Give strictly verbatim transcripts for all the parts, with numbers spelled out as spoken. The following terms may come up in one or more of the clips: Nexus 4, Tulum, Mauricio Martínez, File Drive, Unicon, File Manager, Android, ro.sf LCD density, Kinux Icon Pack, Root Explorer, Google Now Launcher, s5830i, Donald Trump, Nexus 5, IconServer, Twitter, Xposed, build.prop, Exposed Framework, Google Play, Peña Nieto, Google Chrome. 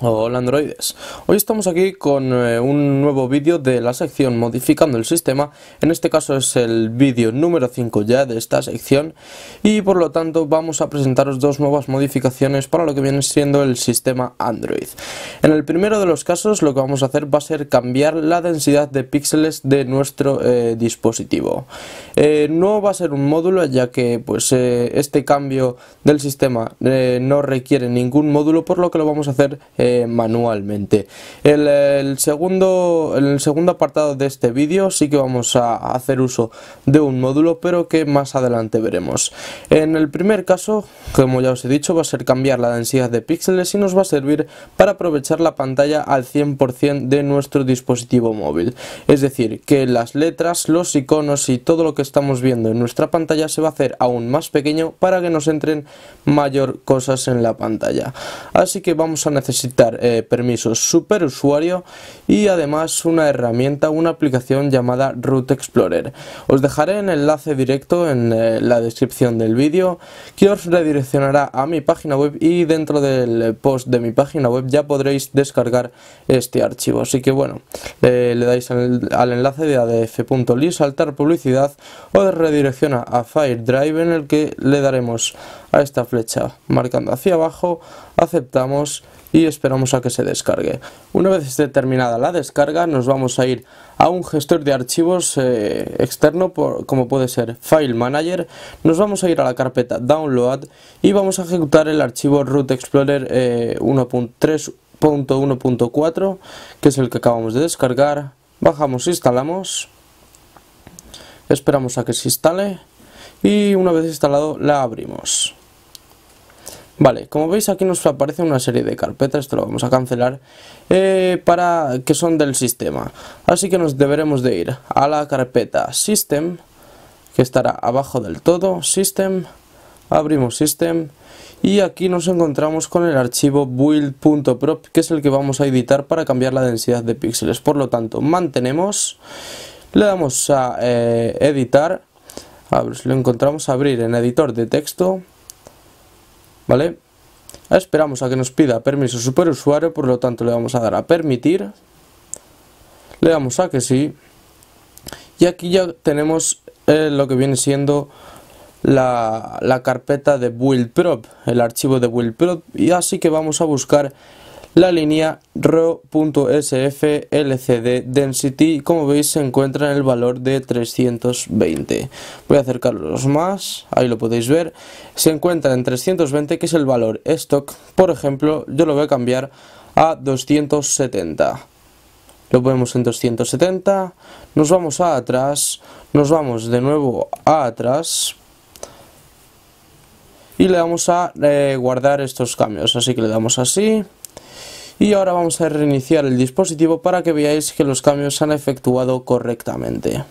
Hola androides, hoy estamos aquí con eh, un nuevo vídeo de la sección modificando el sistema. En este caso es el vídeo número cinco ya de esta sección y por lo tanto vamos a presentaros dos nuevas modificaciones para lo que viene siendo el sistema Android. En el primero de los casos lo que vamos a hacer va a ser cambiar la densidad de píxeles de nuestro eh, dispositivo. Eh, no va a ser un módulo, ya que pues eh, este cambio del sistema eh, no requiere ningún módulo, por lo que lo vamos a hacer eh, manualmente. El, el segundo en el segundo apartado de este vídeo sí que vamos a hacer uso de un módulo, pero que más adelante veremos. En el primer caso, como ya os he dicho, va a ser cambiar la densidad de píxeles y nos va a servir para aprovechar la pantalla al cien por cien de nuestro dispositivo móvil, es decir, que las letras, los iconos y todo lo que estamos viendo en nuestra pantalla se va a hacer aún más pequeño para que nos entren mayor cosas en la pantalla. Así que vamos a necesitar Eh, permisos superusuario y además una herramienta, una aplicación llamada Root Explorer. Os dejaré el enlace directo en eh, la descripción del vídeo, que os redireccionará a mi página web, y dentro del post de mi página web ya podréis descargar este archivo. Así que bueno, eh, le dais al, al enlace de a d f punto l y saltar publicidad, os redirecciona a File Drive, en el que le daremos a esta flecha marcando hacia abajo, aceptamos y esperamos a que se descargue. Una vez esté terminada la descarga, nos vamos a ir a un gestor de archivos eh, externo, por, como puede ser File Manager. Nos vamos a ir a la carpeta Download y vamos a ejecutar el archivo Root Explorer eh, uno punto tres punto uno punto cuatro, que es el que acabamos de descargar. Bajamos, instalamos, esperamos a que se instale y una vez instalado la abrimos. Vale, como veis aquí nos aparece una serie de carpetas, esto lo vamos a cancelar, eh, para que son del sistema. Así que nos deberemos de ir a la carpeta System, que estará abajo del todo, System, abrimos System y aquí nos encontramos con el archivo build punto prop, que es el que vamos a editar para cambiar la densidad de píxeles. Por lo tanto, mantenemos, le damos a eh, editar, a ver si lo encontramos, abrir en editor de texto. Vale, esperamos a que nos pida permiso superusuario, por lo tanto le vamos a dar a permitir, le damos a que sí, y aquí ya tenemos eh, lo que viene siendo la, la carpeta de build punto prop, el archivo de build punto prop, y así que vamos a buscar la línea ro punto s f L C D density. Como veis, se encuentra en el valor de trescientos veinte. Voy a acercarlos más, ahí lo podéis ver, se encuentra en trescientos veinte, que es el valor stock. Por ejemplo, yo lo voy a cambiar a doscientos setenta, lo ponemos en doscientos setenta, nos vamos a atrás, nos vamos de nuevo a atrás y le damos a eh, guardar estos cambios. Así que le damos así. Y ahora vamos a reiniciar el dispositivo para que veáis que los cambios se han efectuado correctamente.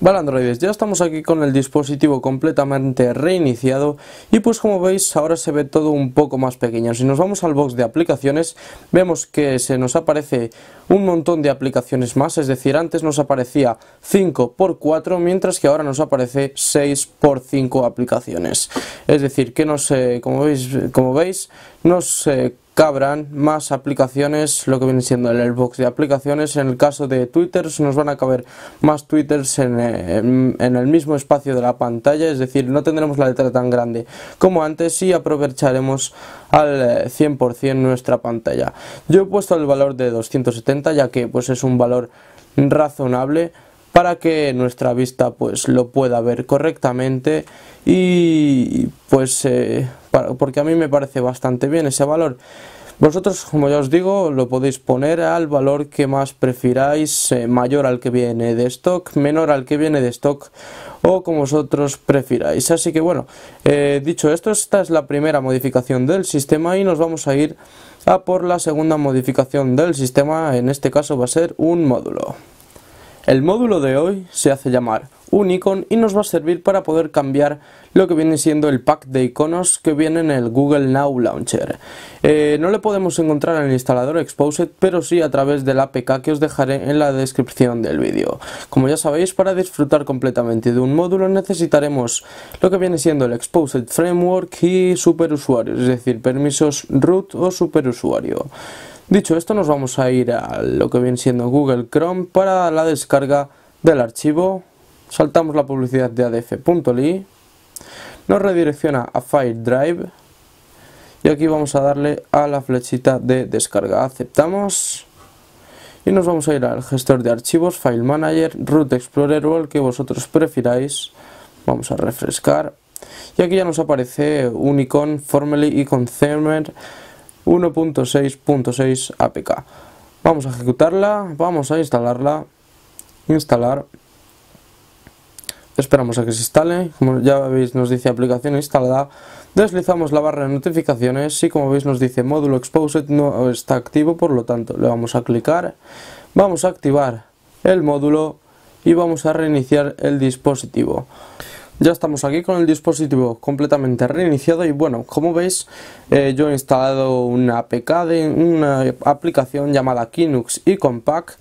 Vale androides, ya estamos aquí con el dispositivo completamente reiniciado y pues como veis ahora se ve todo un poco más pequeño. Si nos vamos al box de aplicaciones, vemos que se nos aparece un montón de aplicaciones más, es decir, antes nos aparecía cinco por cuatro, mientras que ahora nos aparece seis por cinco aplicaciones. Es decir, que nos, eh, como veis, como veis, nos eh, cabrán más aplicaciones, lo que viene siendo el box de aplicaciones. En el caso de twitters, nos van a caber más twitters en, en, en el mismo espacio de la pantalla, es decir, no tendremos la letra tan grande como antes y aprovecharemos al cien por cien nuestra pantalla. Yo he puesto el valor de doscientos setenta, ya que pues es un valor razonable para que nuestra vista pues lo pueda ver correctamente y pues eh, para, porque a mí me parece bastante bien ese valor. Vosotros, como ya os digo, lo podéis poner al valor que más prefiráis, eh, mayor al que viene de stock, menor al que viene de stock o como vosotros prefiráis. Así que bueno, eh, dicho esto, esta es la primera modificación del sistema y nos vamos a ir a por la segunda modificación del sistema. En este caso va a ser un módulo. El módulo de hoy se hace llamar Unicon y nos va a servir para poder cambiar lo que viene siendo el pack de iconos que viene en el Google Now Launcher. Eh, no le podemos encontrar en el instalador Exposed, pero sí a través del A P K que os dejaré en la descripción del vídeo. Como ya sabéis, para disfrutar completamente de un módulo necesitaremos lo que viene siendo el Exposed Framework y superusuarios, es decir, permisos root o superusuario. Dicho esto, nos vamos a ir a lo que viene siendo Google Chrome para la descarga del archivo. Saltamos la publicidad de a d f punto l y, nos redirecciona a File Drive y aquí vamos a darle a la flechita de descarga. Aceptamos y nos vamos a ir al gestor de archivos, File Manager, Root Explorer o el que vosotros prefiráis. Vamos a refrescar y aquí ya nos aparece Unicon, formerly IconServer uno punto seis punto seis A P K. Vamos a ejecutarla, vamos a instalarla, instalar. Esperamos a que se instale. Como ya veis, nos dice aplicación instalada. Deslizamos la barra de notificaciones y como veis nos dice módulo Exposed no está activo, por lo tanto le vamos a clicar, vamos a activar el módulo y vamos a reiniciar el dispositivo. Ya estamos aquí con el dispositivo completamente reiniciado y bueno, como veis eh, yo he instalado una A P K de una aplicación llamada Kinux Icon Pack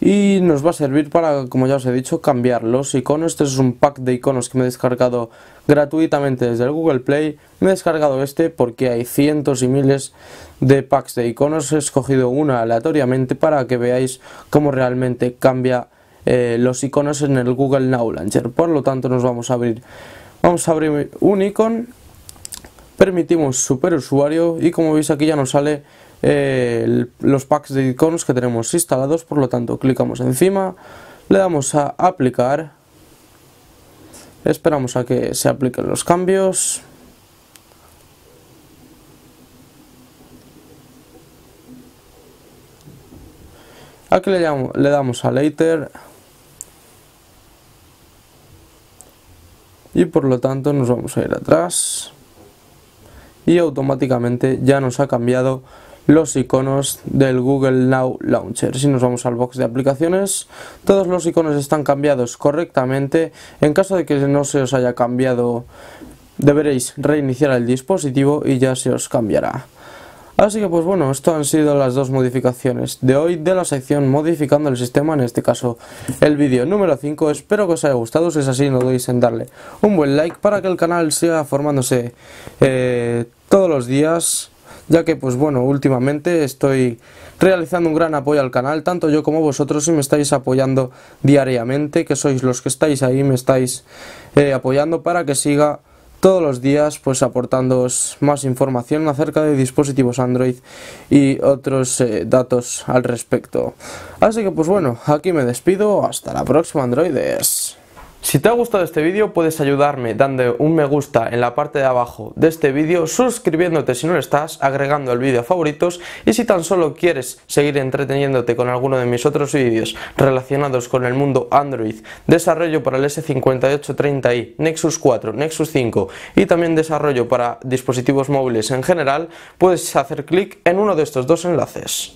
y nos va a servir para, como ya os he dicho, cambiar los iconos. Este es un pack de iconos que me he descargado gratuitamente desde el Google Play. Me he descargado este porque hay cientos y miles de packs de iconos. He escogido una aleatoriamente para que veáis cómo realmente cambia eh, los iconos en el Google Now Launcher. Por lo tanto, nos vamos a abrir, vamos a abrir un icono. Permitimos superusuario y como veis aquí ya nos sale eh, el, los packs de iconos que tenemos instalados. Por lo tanto clicamos encima, le damos a aplicar, esperamos a que se apliquen los cambios aquí, le, llamo, le damos a later y por lo tanto nos vamos a ir atrás y automáticamente ya nos ha cambiado los iconos del Google Now Launcher. Si nos vamos al box de aplicaciones, todos los iconos están cambiados correctamente. En caso de que no se os haya cambiado, deberéis reiniciar el dispositivo y ya se os cambiará. Así que pues bueno, esto han sido las dos modificaciones de hoy de la sección modificando el sistema, en este caso el vídeo número cinco. Espero que os haya gustado, si es así no dudéis en darle un buen like para que el canal siga formándose eh, todos los días, ya que pues bueno, últimamente estoy realizando un gran apoyo al canal, tanto yo como vosotros, si me estáis apoyando diariamente, que sois los que estáis ahí, me estáis eh, apoyando para que siga todos los días pues aportándoos más información acerca de dispositivos Android y otros eh, datos al respecto. Así que pues bueno, aquí me despido, hasta la próxima androides. Si te ha gustado este vídeo puedes ayudarme dando un me gusta en la parte de abajo de este vídeo, suscribiéndote si no lo estás, agregando el vídeo a favoritos y si tan solo quieres seguir entreteniéndote con alguno de mis otros vídeos relacionados con el mundo Android, desarrollo para el ese cincuenta y ocho treinta i, Nexus cuatro, Nexus cinco y también desarrollo para dispositivos móviles en general, puedes hacer clic en uno de estos dos enlaces.